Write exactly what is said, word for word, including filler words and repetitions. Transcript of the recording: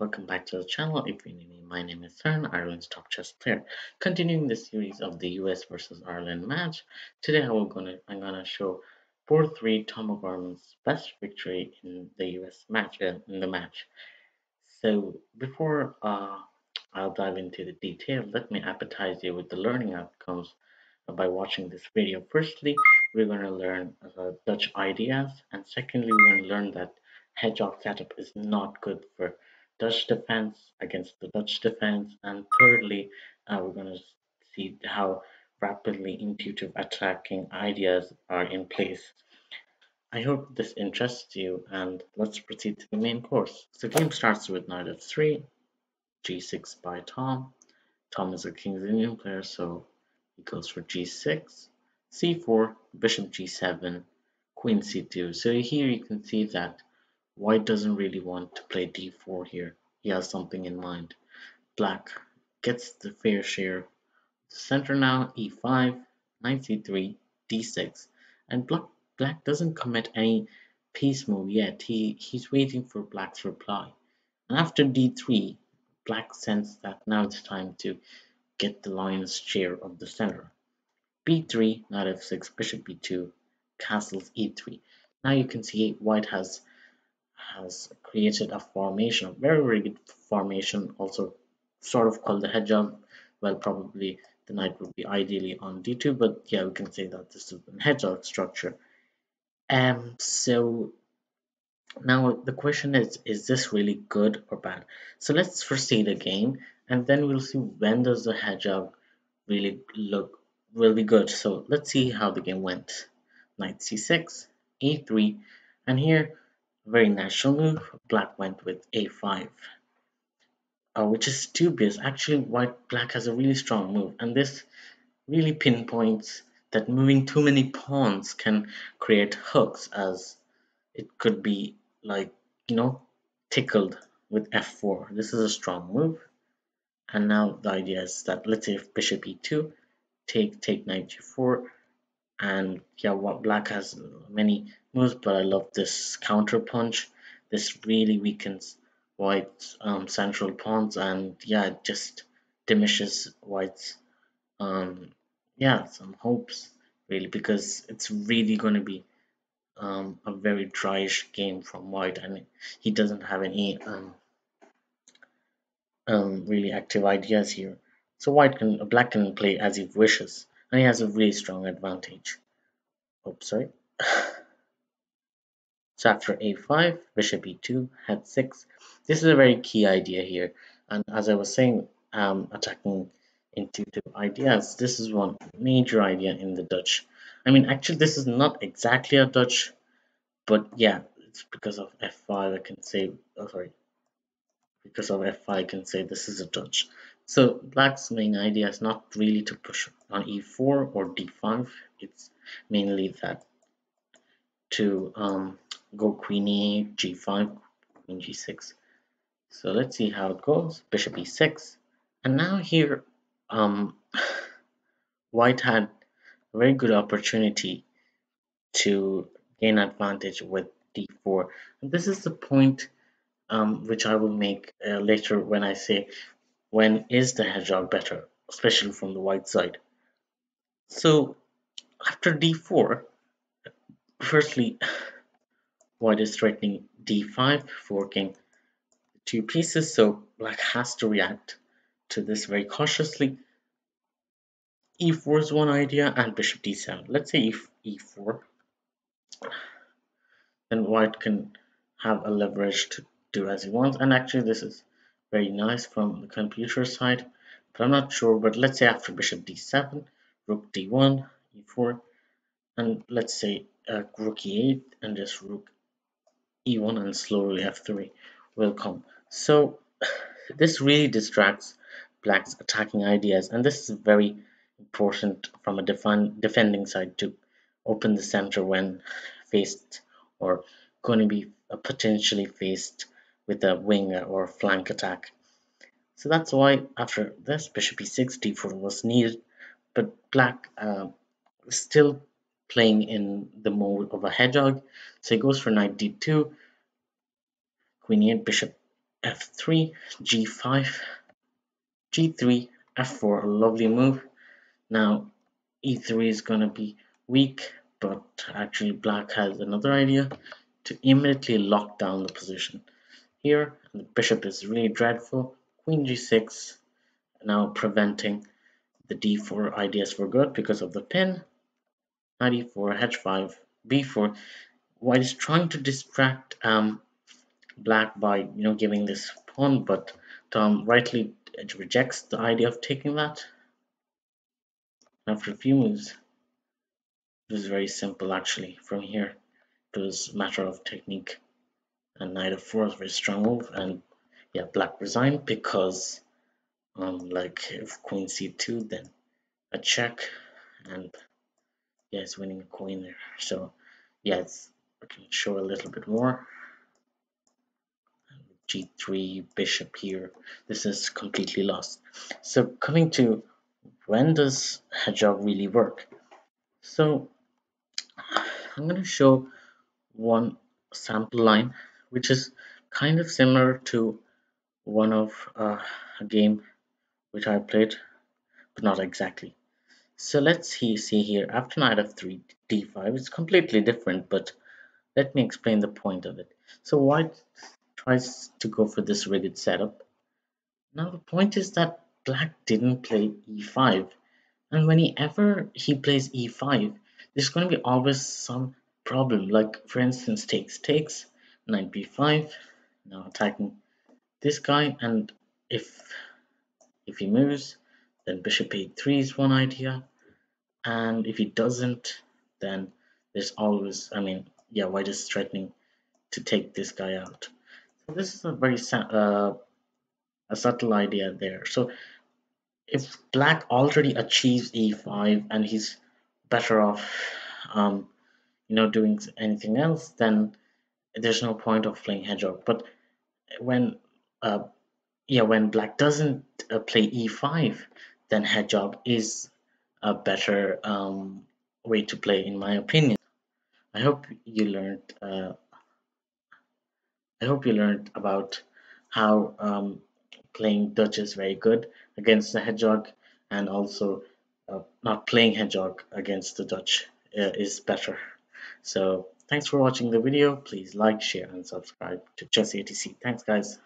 welcome back to the channel. If you're new, my name is Fern, Ireland's top chess player. Continuing the series of the U S versus Ireland match, today I'm gonna I'm gonna show four three Tom of Ireland's best victory in the U S match uh, in the match. So before uh, I'll dive into the detail, let me appetize you with the learning outcomes by watching this video. Firstly, we're going to learn uh, Dutch ideas, and secondly, we're going to learn that Hedgehog setup is not good for Dutch defense against the Dutch defense, and thirdly, uh, we're going to see how rapidly intuitive attacking ideas are in place. I hope this interests you, and let's proceed to the main course. So the game starts with knight f three, g six by Tom. Tom is a King's Indian player, so he goes for g six, c four, bishop g seven, queen c two. So here you can see that white doesn't really want to play d four here. He has something in mind. Black gets the fair share. Center now, e five, knight c three, d six, and black black doesn't commit any piece move yet. He he's waiting for black's reply. And after d three, black senses that now it's time to get the lion's share of the center. b three, knight f six, bishop b two, castles e three. Now you can see white has has created a formation, a very very good formation, also sort of called the hedgehog. Well, probably the knight would be ideally on d two, but yeah, we can say that this is a hedgehog structure. Um, so now the question is, is this really good or bad? So let's first see the game, and then we'll see when does the hedgehog really look really good. So let's see how the game went. Knight c six, e three, and here a very natural move. Black went with a five, uh, which is dubious. Actually, white black has a really strong move, and this really pinpoints that moving too many pawns can create hooks, as it could be like, you know, tickled with f four. This is a strong move. And now the idea is that, let's say if bishop e two, take take knight g four, and yeah, what black has many moves, but I love this counter punch. This really weakens white's um, central pawns, and yeah, it just diminishes white's um yeah some hopes, really, because it's really going to be um a very dryish game from white, and he doesn't have any um Um, really active ideas here. So white can black can play as he wishes, and he has a really strong advantage. Oops, sorry. So after a five, bishop e two, had six. This is a very key idea here, and as I was saying, um, attacking intuitive ideas. This is one major idea in the Dutch. I mean, actually, this is not exactly a Dutch, but yeah, it's because of f five. I can say, oh, sorry. Because of f five, I can say this is a Dutch. So black's main idea is not really to push on e four or d five. It's mainly that to um, go queen e, g five, queen g six. So let's see how it goes. Bishop e six, and now here, um, white had a very good opportunity to gain advantage with d four, and this is the point. Um, which I will make uh, later when I say when is the hedgehog better, especially from the white side. So after d four, firstly, white is threatening d five, forking two pieces, so black has to react to this very cautiously. e four is one idea, and bishop d seven. Let's say if e four, then white can have a leverage to do as he wants, and actually this is very nice from the computer side, but I'm not sure. But let's say after bishop d seven, rook d one, e four, and let's say uh, rook e eight, and just rook e one, and slowly f three will come. So this really distracts black's attacking ideas, and this is very important from a defend defending side to open the center when faced or going to be potentially faced with a wing or flank attack. So that's why after this, bishop e six, d four was needed, but black uh, is still playing in the mode of a hedgehog. So he goes for knight d two, queen e eight, bishop f three, g five, g three, f four, a lovely move. Now e three is going to be weak, but actually black has another idea to immediately lock down the position here. The bishop is really dreadful. Queen g six, now preventing the d four ideas for good because of the pin. Knight e four, h five, b four. White is trying to distract um, black by, you know, giving this pawn, but Tom rightly rejects the idea of taking that. After a few moves, it was very simple actually. From here, it was a matter of technique. And knight f four is a very strong move, and yeah, black resigned because, um, like if queen c two, then a check, and yeah, it's winning a queen there. So yeah, it's, I can show a little bit more. g three, bishop here. This is completely lost. So coming to when does Hedgehog really work? So I'm going to show one sample line, which is kind of similar to one of uh, a game which I played, but not exactly. So let's see, see here, after knight f three, d five, it's completely different, but let me explain the point of it. So white tries to go for this rigid setup. Now the point is that black didn't play e five, and whenever he plays e five, there's going to be always some problem, like for instance takes takes, knight b five, now attacking this guy, and if if he moves, then bishop a three is one idea, and if he doesn't, then there's always, I mean, yeah, white is threatening to take this guy out. So this is a very uh, a subtle idea there. So if black already achieves e five and he's better off um, you know, doing anything else, then there's no point of playing Hedgehog. But when uh, yeah, when black doesn't uh, play e five, then Hedgehog is a better um, way to play, in my opinion. I hope you learned. Uh, I hope you learned about how um, playing Dutch is very good against the Hedgehog, and also uh, not playing Hedgehog against the Dutch uh, is better. So thanks for watching the video. Please like, share, and subscribe to Chess A T C. Thanks, guys.